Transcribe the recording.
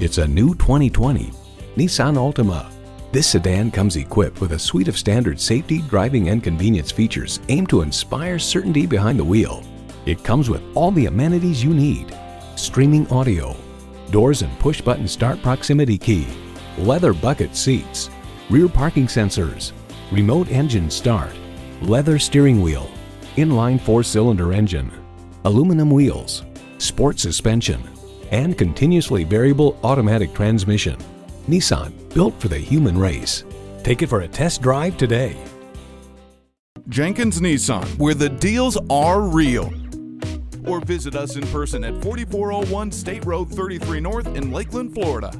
It's a new 2020 Nissan Altima. This sedan comes equipped with a suite of standard safety, driving, and convenience features aimed to inspire certainty behind the wheel. It comes with all the amenities you need: streaming audio, doors and push-button start proximity key, leather bucket seats, rear parking sensors, remote engine start, leather steering wheel, inline four-cylinder engine, aluminum wheels, sport suspension, and continuously variable automatic transmission. Nissan, built for the human race. Take it for a test drive today. Jenkins Nissan, where the deals are real. Or visit us in person at 4401 State Road 33 North in Lakeland, Florida.